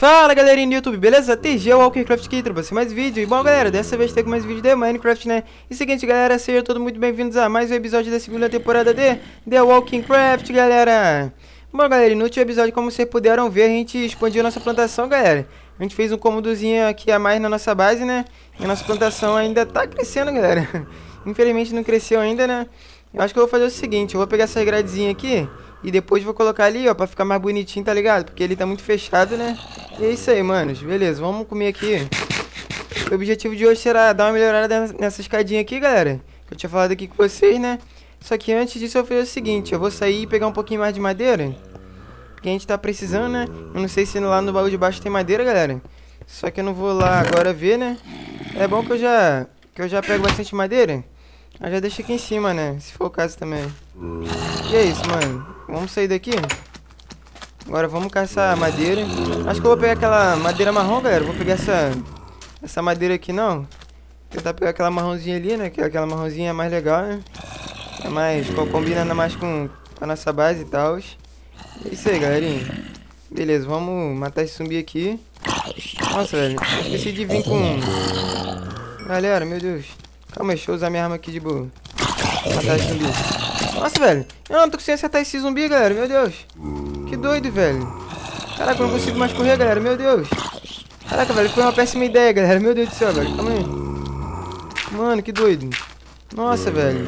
Fala galerinha do YouTube, beleza? TG Walking Craft aqui, trouxe mais vídeo. E bom galera, dessa vez tem mais vídeo de Minecraft, né? E seguinte galera, sejam todos muito bem-vindos a mais um episódio da segunda temporada de The Walking Craft, galera. Bom galera, no último episódio, como vocês puderam ver, a gente expandiu nossa plantação, galera. A gente fez um cômodozinho aqui a mais na nossa base, né? E a nossa plantação ainda tá crescendo, galera. Infelizmente não cresceu ainda, né? Eu acho que eu vou fazer o seguinte, eu vou pegar essa gradezinha aqui e depois vou colocar ali, ó, pra ficar mais bonitinho, tá ligado? Porque ele tá muito fechado, né? E é isso aí, manos. Beleza, vamos comer aqui. O objetivo de hoje será dar uma melhorada nessa escadinha aqui, galera. Que eu tinha falado aqui com vocês, né? Só que antes disso eu vou fazer o seguinte, eu vou sair e pegar um pouquinho mais de madeira. Porque a gente tá precisando, né? Eu não sei se lá no baú de baixo tem madeira, galera. Só que eu não vou lá agora ver, né? É bom que eu já pego bastante madeira. Eu já deixo aqui em cima, né? Se for o caso também. E é isso, mano. Vamos sair daqui. Agora vamos caçar madeira. Acho que eu vou pegar aquela madeira marrom, galera. Vou pegar essa madeira aqui, não. Tentar pegar aquela marronzinha ali, né? Que aquela marronzinha é mais legal, né? É mais, combina mais com a nossa base e tal. É isso aí, galerinha. Beleza, vamos matar esse zumbi aqui. Nossa, velho. Esqueci de vir com... Galera, meu Deus. Calma aí, deixa eu usar minha arma aqui de boa. Matar esse zumbi. Nossa, velho. Eu não tô conseguindo acertar esse zumbi, galera. Meu Deus. Que doido, velho. Caraca, eu não consigo mais correr, galera. Meu Deus. Caraca, velho. Foi uma péssima ideia, galera. Meu Deus do céu, velho. Calma aí. Mano, que doido. Nossa, velho.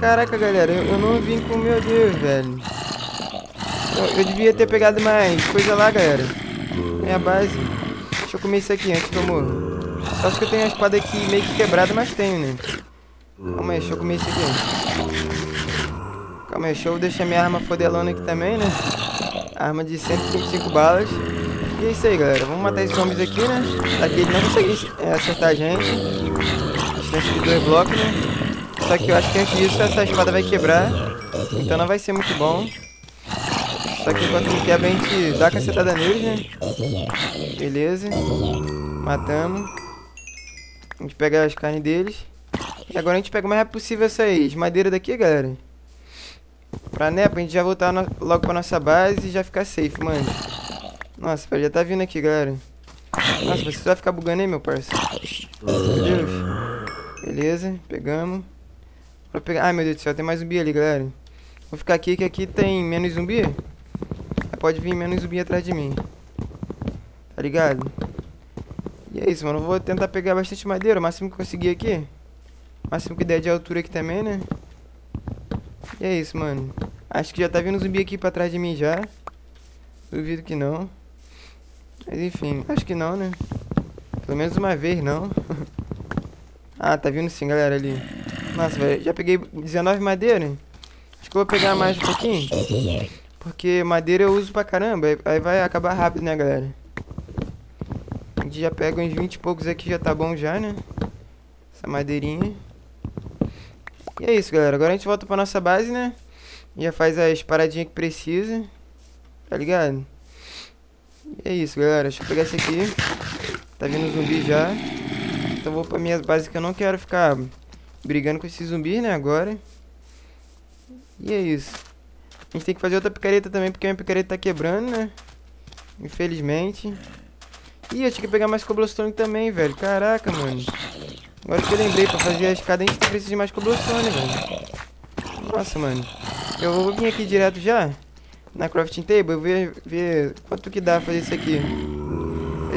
Caraca, galera. Eu não vim com... Meu Deus, velho. Eu devia ter pegado mais coisa lá, galera. Minha base. Deixa eu comer isso aqui antes que eu morro. Só que eu tenho a espada aqui meio que quebrada, mas tenho, né? Calma aí, deixa eu comer isso aqui. Calma aí, deixa eu deixar minha arma fodelona aqui também, né? Arma de 155 balas. E é isso aí, galera. Vamos matar esses zombies aqui, né? Daqui ele não consegue acertar a gente. Distância de 2 blocos, né? Só que eu acho que antes disso essa espada vai quebrar. Então não vai ser muito bom. Só que enquanto não quebra a gente dá cacetada neles, né? Beleza. Matamos. A gente pega as carnes deles. E agora a gente pega o mais rápido possível essas madeiras daqui, galera. Pra gente já voltar logo pra nossa base e já ficar safe, mano. Nossa, já tá vindo aqui, galera. Nossa, você vai ficar bugando aí, meu parceiro. Meu Deus. Beleza, pegamos. Pra pegar... Ai, meu Deus do céu, tem mais zumbi ali, galera. Vou ficar aqui, que aqui tem menos zumbi. Pode vir menos zumbi atrás de mim. Tá ligado? E é isso, mano. Vou tentar pegar bastante madeira, o máximo que conseguir aqui. O máximo que der de altura aqui também, né? E é isso, mano. Acho que já tá vindo zumbi aqui pra trás de mim já. Duvido que não. Mas enfim, acho que não, né? Pelo menos uma vez, não. Ah, tá vindo sim, galera, ali. Nossa, velho, já peguei 19 madeira. Acho que eu vou pegar mais um pouquinho. Porque madeira eu uso pra caramba. Aí vai acabar rápido, né, galera? A gente já pega uns 20 e poucos aqui, já tá bom já, né? Essa madeirinha. E é isso, galera. Agora a gente volta pra nossa base, né? Já faz as paradinhas que precisa. Tá ligado? E é isso, galera. Deixa eu pegar esse aqui. Tá vindo zumbi já. Então vou pra minha base, que eu não quero ficar brigando com esses zumbis, né? Agora. E é isso. A gente tem que fazer outra picareta também, porque a minha picareta tá quebrando, né? Infelizmente. Ih, eu tinha que pegar mais cobblestone também, velho. Caraca, mano. Agora que eu lembrei, pra fazer a escada a gente precisa de mais cobblestone, velho. Nossa, mano. Eu vou vir aqui direto já na crafting table, eu vou ver quanto que dá fazer isso aqui.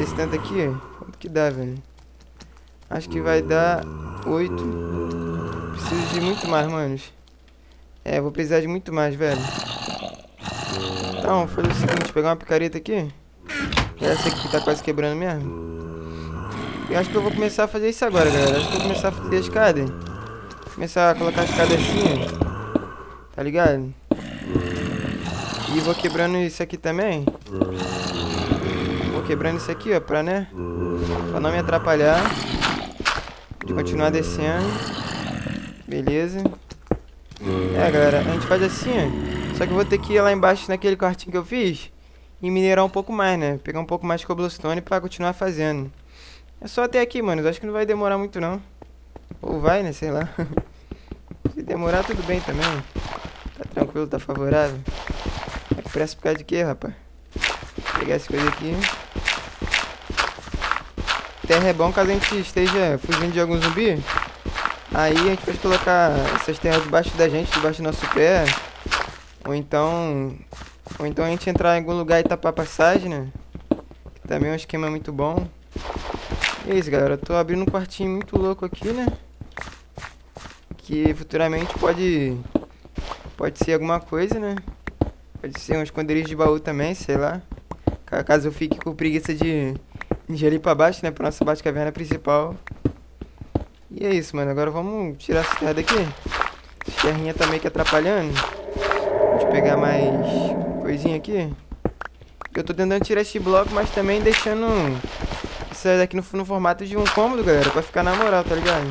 Esse tanto aqui, quanto que dá, velho. Acho que vai dar 8. Preciso de muito mais, manos. É, vou precisar de muito mais, velho. Então, vou fazer o seguinte, pegar uma picareta aqui. Essa aqui que tá quase quebrando mesmo. Eu acho que eu vou começar a fazer isso agora, galera. Acho que eu vou começar a fazer a escada. Começar a colocar a escada assim. Tá ligado? E vou quebrando isso aqui também. Vou quebrando isso aqui, ó. Pra, né? Pra não me atrapalhar. De continuar descendo. Beleza. É, galera. A gente faz assim, ó. Só que eu vou ter que ir lá embaixo naquele quartinho que eu fiz. E minerar um pouco mais, né? Pegar um pouco mais de cobblestone pra continuar fazendo. É só até aqui, mano. Acho que não vai demorar muito, não. Ou vai, né? Sei lá. Se demorar, tudo bem também. Tá tranquilo, tá favorável. É pressa por causa de quê, rapaz? Vou pegar essa coisa aqui. terra é bom caso a gente esteja fugindo de algum zumbi. Aí a gente pode colocar essas terras debaixo da gente, debaixo do nosso pé. Ou então a gente entrar em algum lugar e tapar a passagem, né? Que também é um esquema muito bom. E é isso, galera. Eu tô abrindo um quartinho muito louco aqui, né? Que futuramente pode ser alguma coisa, né? Pode ser um esconderijo de baú também, sei lá. Caso eu fique com preguiça de engerir pra baixo, né? Pra nossa bate-caverna principal. E é isso, mano. Agora vamos tirar essa terra daqui. Essa terrinha tá meio que atrapalhando. Vamos pegar mais coisinha aqui. Eu tô tentando tirar esse bloco, mas também deixando isso daqui no formato de um cômodo, galera. Pra ficar na moral, tá ligado?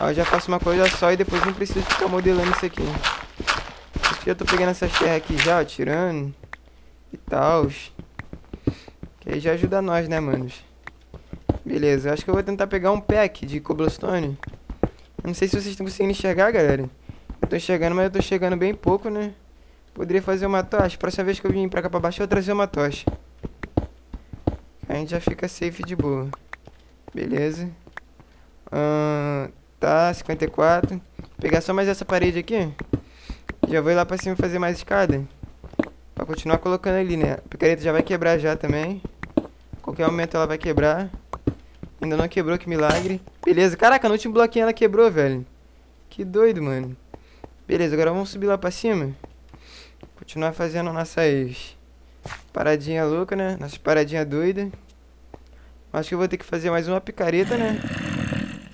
Aí eu já faço uma coisa só e depois não preciso ficar modelando isso aqui. Acho que eu tô pegando essas terras aqui já, ó, tirando e tal. Que aí já ajuda nós, né, manos? Beleza, eu acho que eu vou tentar pegar um pack de cobblestone. Eu não sei se vocês estão conseguindo enxergar, galera. Eu tô enxergando, mas eu tô chegando bem pouco, né? Poderia fazer uma tocha. Próxima vez que eu vim pra cá pra baixo, eu vou trazer uma tocha. A gente já fica safe de boa. Beleza. Tá, 54. Vou pegar só mais essa parede aqui. Já vou ir lá pra cima fazer mais escada. Pra continuar colocando ali, né? A picareta já vai quebrar já também. Qualquer momento ela vai quebrar. Ainda não quebrou, que milagre. Beleza, caraca, no último bloquinho ela quebrou, velho. Que doido, mano. Beleza, agora vamos subir lá pra cima. Continuar fazendo nossas paradinha louca, né? Nossas paradinha doida. Acho que eu vou ter que fazer mais uma picareta, né?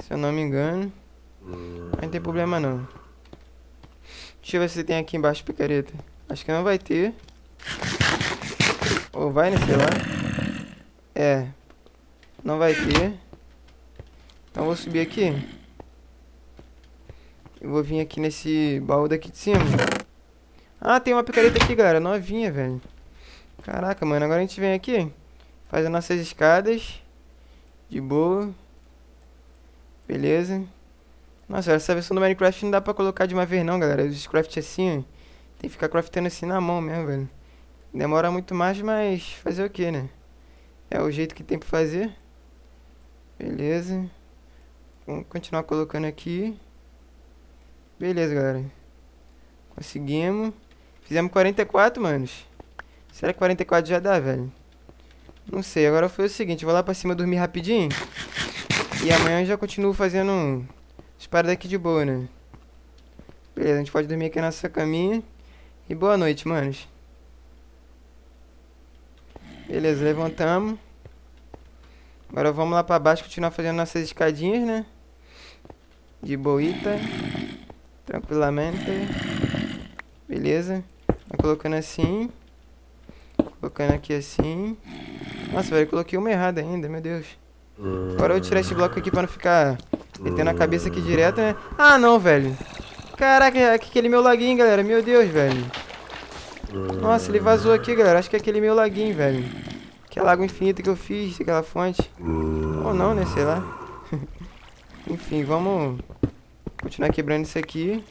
Se eu não me engano. Mas não tem problema, não. Deixa eu ver se tem aqui embaixo picareta. Acho que não vai ter. Ou vai, né? Sei lá. É... Não vai ter. Então vou subir aqui. Eu vou vir aqui nesse baú daqui de cima. Ah, tem uma picareta aqui, galera. Novinha, velho. Caraca, mano. Agora a gente vem aqui. Faz as nossas escadas. De boa. Beleza. Nossa, essa versão do Minecraft não dá pra colocar de uma vez não, galera. Os crafts assim, ó. Tem que ficar craftando assim na mão mesmo, velho. Demora muito mais, mas fazer o que, né? É o jeito que tem pra fazer. Beleza. Vamos continuar colocando aqui. Beleza, galera. Conseguimos. Fizemos 44, manos. Será que 44 já dá, velho? Não sei. Agora foi o seguinte. Vou lá pra cima dormir rapidinho. E amanhã eu já continuo fazendo as paradas aqui de boa, né? Beleza. A gente pode dormir aqui na nossa caminha. E boa noite, manos. Beleza. Levantamos. Agora vamos lá pra baixo continuar fazendo nossas escadinhas, né? De boita. Tranquilamente. Beleza. Tá colocando assim. Colocando aqui assim. Nossa, velho, eu coloquei uma errada ainda, meu Deus. Agora eu vou tirar esse bloco aqui pra não ficar metendo a cabeça aqui direto, né? Ah, não, velho. Caraca, aquele meu laguinho, galera. Meu Deus, velho. Nossa, ele vazou aqui, galera. Acho que é aquele meu laguinho, velho. Aquela água infinita que eu fiz, aquela fonte. Ou não, né? Sei lá. Enfim, vamos continuar quebrando isso aqui.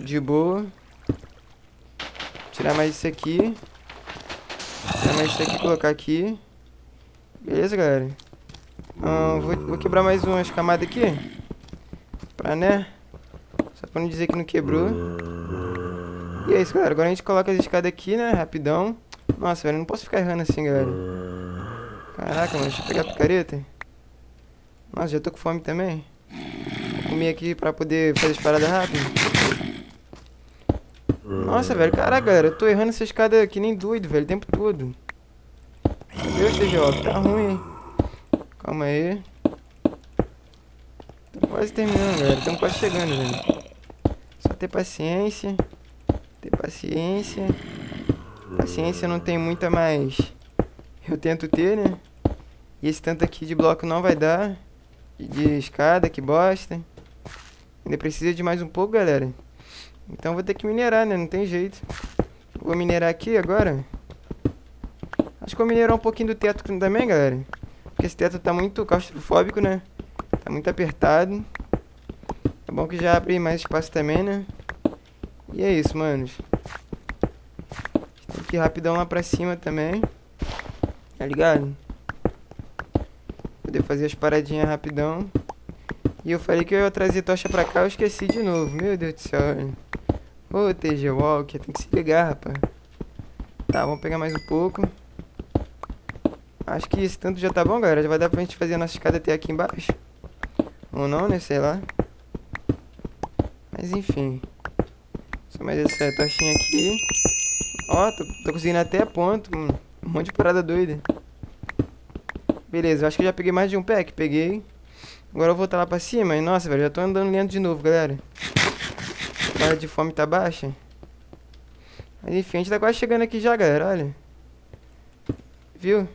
De boa. Tirar mais isso aqui. Tirar mais isso aqui e colocar aqui. Beleza, galera? Vou quebrar mais umas camadas aqui. Pra, né? Só pra não dizer que não quebrou. E é isso, galera. Agora a gente coloca as escadas aqui, né? Rapidão. Nossa, velho. Não posso ficar errando assim, galera. Caraca, mano. Deixa eu pegar a picareta. Nossa, já tô com fome também. Vou comer aqui pra poder fazer as paradas rápido. Nossa, velho. Caraca, galera. Eu tô errando essa escada que nem doido, velho. O tempo todo. Meu Deus, TJ. Tá ruim, hein? Calma aí. Tô quase terminando, galera. Estamos quase chegando, velho. Só ter paciência. Ter paciência. Paciência não tem muita, mas eu tento ter, né? E esse tanto aqui de bloco não vai dar. De escada, que bosta. Ainda precisa de mais um pouco, galera. Então vou ter que minerar, né? Não tem jeito. Vou minerar aqui agora. Acho que vou minerar um pouquinho do teto também, galera. Porque esse teto tá muito claustrofóbico, né? Tá muito apertado. É bom que já abre mais espaço também, né? E é isso, manos. Tem que ir rapidão lá pra cima também. Tá ligado? poder fazer as paradinhas rapidão. E eu falei que eu ia trazer tocha pra cá, eu esqueci de novo. Meu Deus do céu, olha. Ô, TG Walker, tem que se ligar, rapaz. Tá, vamos pegar mais um pouco. Acho que esse tanto já tá bom, galera. Já vai dar pra gente fazer a nossa escada até aqui embaixo. Ou não, né? Sei lá. Mas enfim. Só mais essa tochinha aqui. Ó, tô conseguindo até ponto. Um monte de parada doida. Beleza, eu acho que eu já peguei mais de um pack. Peguei. Agora eu vou voltar lá pra cima. E nossa, velho, já tô andando lento de novo, galera. A hora de fome tá baixa. Mas enfim, a gente tá quase chegando aqui já, galera. Olha. Viu?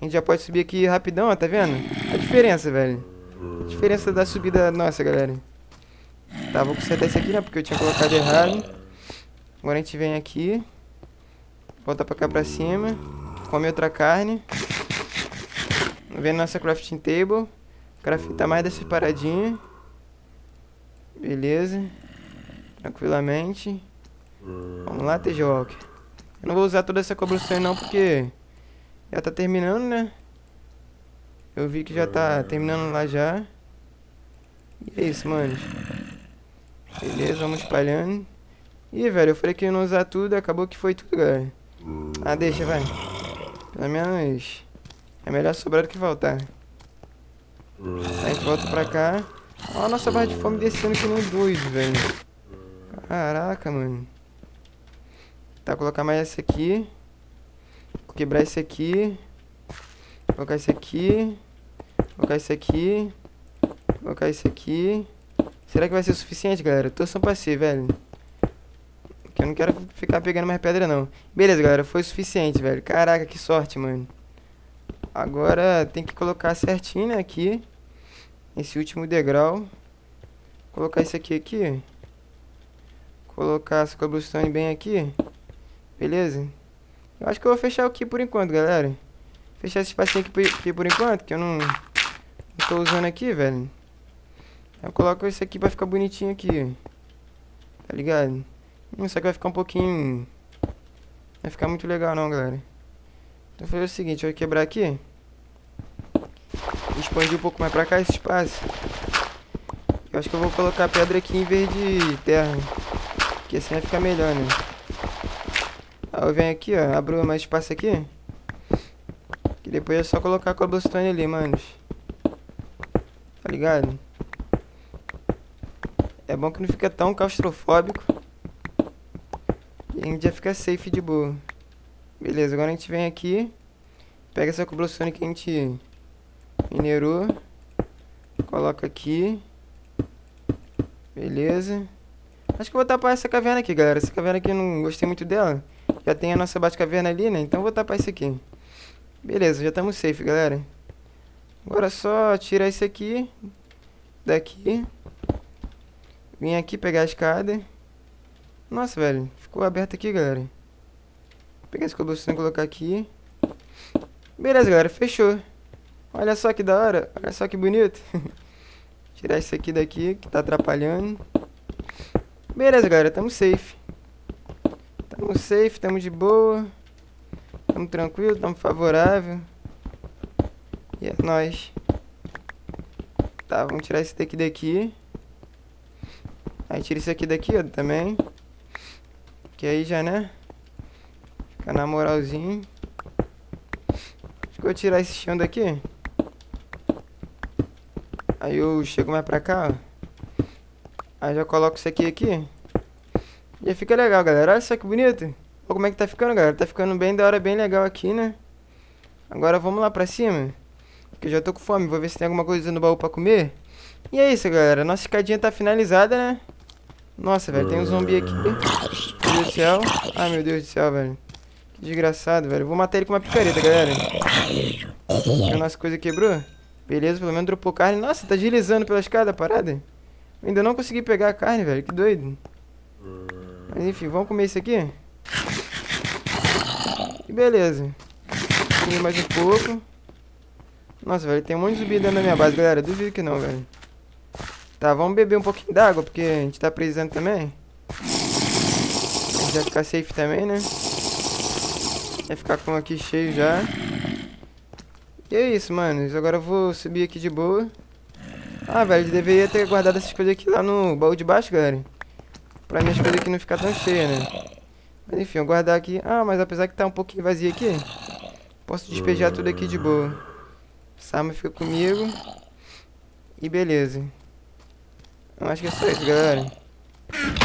A gente já pode subir aqui rapidão, ó, tá vendo? A diferença, velho. A diferença da subida nossa, galera. Tá, vou consertar isso aqui, né? Porque eu tinha colocado errado. Agora a gente vem aqui. Volta pra cá pra cima. Come outra carne. Vem nossa crafting table. Craftar mais dessas paradinhas. Beleza. Tranquilamente. Vamos lá, TG Walker. Eu não vou usar toda essa cobblestone não, porque... já tá terminando, né? Eu vi que já tá terminando lá já. E é isso, mano. Beleza, vamos espalhando. Ih, velho, eu falei que eu não usar tudo, acabou que foi tudo, galera. Ah, deixa, vai. Pelo menos... é melhor sobrar do que faltar. A gente volta pra cá. Ó a nossa barra de fome descendo que nem doido, velho. Caraca, mano. Tá, colocar mais essa aqui. Quebrar esse aqui, colocar esse aqui, colocar esse aqui, colocar esse aqui. Será que vai ser o suficiente, galera? Torçam pra si, velho. Porque eu não quero ficar pegando mais pedra, não. Beleza, galera, foi o suficiente, velho. Caraca, que sorte, mano. Agora tem que colocar certinho, né, aqui. Esse último degrau. Colocar isso aqui. Colocar essa cobblestone bem aqui. Beleza? Eu acho que eu vou fechar aqui por enquanto, galera. Fechar esse espacinho aqui por enquanto, que eu não tô usando aqui, velho. Eu coloco isso aqui pra ficar bonitinho aqui. Tá ligado? Só que vai ficar um pouquinho... vai ficar muito legal não, galera. Então eu vou fazer o seguinte, eu vou quebrar aqui. Expandir um pouco mais pra cá esse espaço. Eu acho que eu vou colocar pedra aqui em vez de terra. Porque assim vai ficar melhor, né? Eu venho aqui, ó, abro mais espaço aqui. Que depois é só colocar a cobblestone ali, mano. Tá ligado? É bom que não fica tão claustrofóbico. E a gente já fica safe de boa. Beleza, agora a gente vem aqui. Pega essa cobblestone que a gente minerou. Coloca aqui. Beleza. Acho que eu vou tapar essa caverna aqui, galera. Essa caverna aqui eu não gostei muito dela. Já tem a nossa bate-caverna ali, né? Então vou tapar isso aqui. Beleza, já estamos safe, galera. Agora é só tirar isso aqui. Daqui. Vim aqui pegar a escada. Nossa, velho. Ficou aberto aqui, galera. Vou pegar esse cobblestone e colocar aqui. Beleza, galera. Fechou. Olha só que da hora. Olha só que bonito. Tirar isso aqui daqui, que tá atrapalhando. Beleza, galera. Estamos safe. Tamo safe, tamo de boa. Tamo tranquilo, tamo favorável. E é nóis. Tá, vamos tirar esse daqui Aí tira isso aqui daqui, ó, também. Que aí já, né? Fica na moralzinho. Acho que eu vou tirar esse chão daqui. Aí eu chego mais pra cá, ó. Aí já coloco isso aqui Já fica legal, galera. Olha só que bonito. Olha como é que tá ficando, galera. Tá ficando bem da hora, bem legal aqui, né? Agora vamos lá pra cima. Porque eu já tô com fome. Vou ver se tem alguma coisa no baú pra comer. E é isso, galera. Nossa escadinha tá finalizada, né? Nossa, velho. Tem um zumbi aqui. Meu Deus do céu. Ai, meu Deus do céu, velho. Que desgraçado, velho. Vou matar ele com uma picareta, galera. A nossa coisa quebrou. Beleza, pelo menos dropou carne. Nossa, tá deslizando pela escada a parada. Eu ainda não consegui pegar a carne, velho. Que doido. Mas enfim, vamos comer isso aqui. E beleza. Comi mais um pouco. Nossa, velho, tem um monte de zumbi dentro da minha base, galera. Duvido que não, velho. Tá, vamos beber um pouquinho d'água, porque a gente tá precisando também. A gente vai ficar safe também, né? Vai ficar com aqui cheio já. E é isso, manos. Agora eu vou subir aqui de boa. Ah, velho, eu deveria ter guardado essas coisas aqui lá no baú de baixo, galera. Pra minhas coisas aqui não ficar tão cheias, né? Mas enfim, eu guardar aqui. Ah, mas apesar que tá um pouquinho vazia aqui, posso despejar tudo aqui de boa. Essa arma fica comigo. E beleza. Eu acho que é só isso, galera.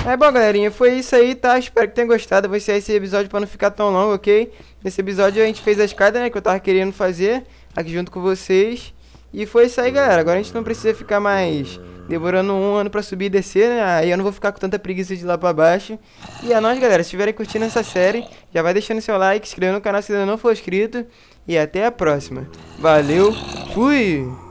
É bom, galerinha, foi isso aí, tá? Espero que tenham gostado. Eu vou encerrar esse episódio pra não ficar tão longo, ok? Nesse episódio a gente fez a escada, né? Que eu tava querendo fazer aqui junto com vocês. E foi isso aí, galera. Agora a gente não precisa ficar mais demorando um ano pra subir e descer, né? Aí eu não vou ficar com tanta preguiça de ir lá pra baixo. E é nóis, galera. Se estiverem curtindo essa série, já vai deixando seu like, se inscrevendo no canal se ainda não for inscrito. E até a próxima. Valeu, fui!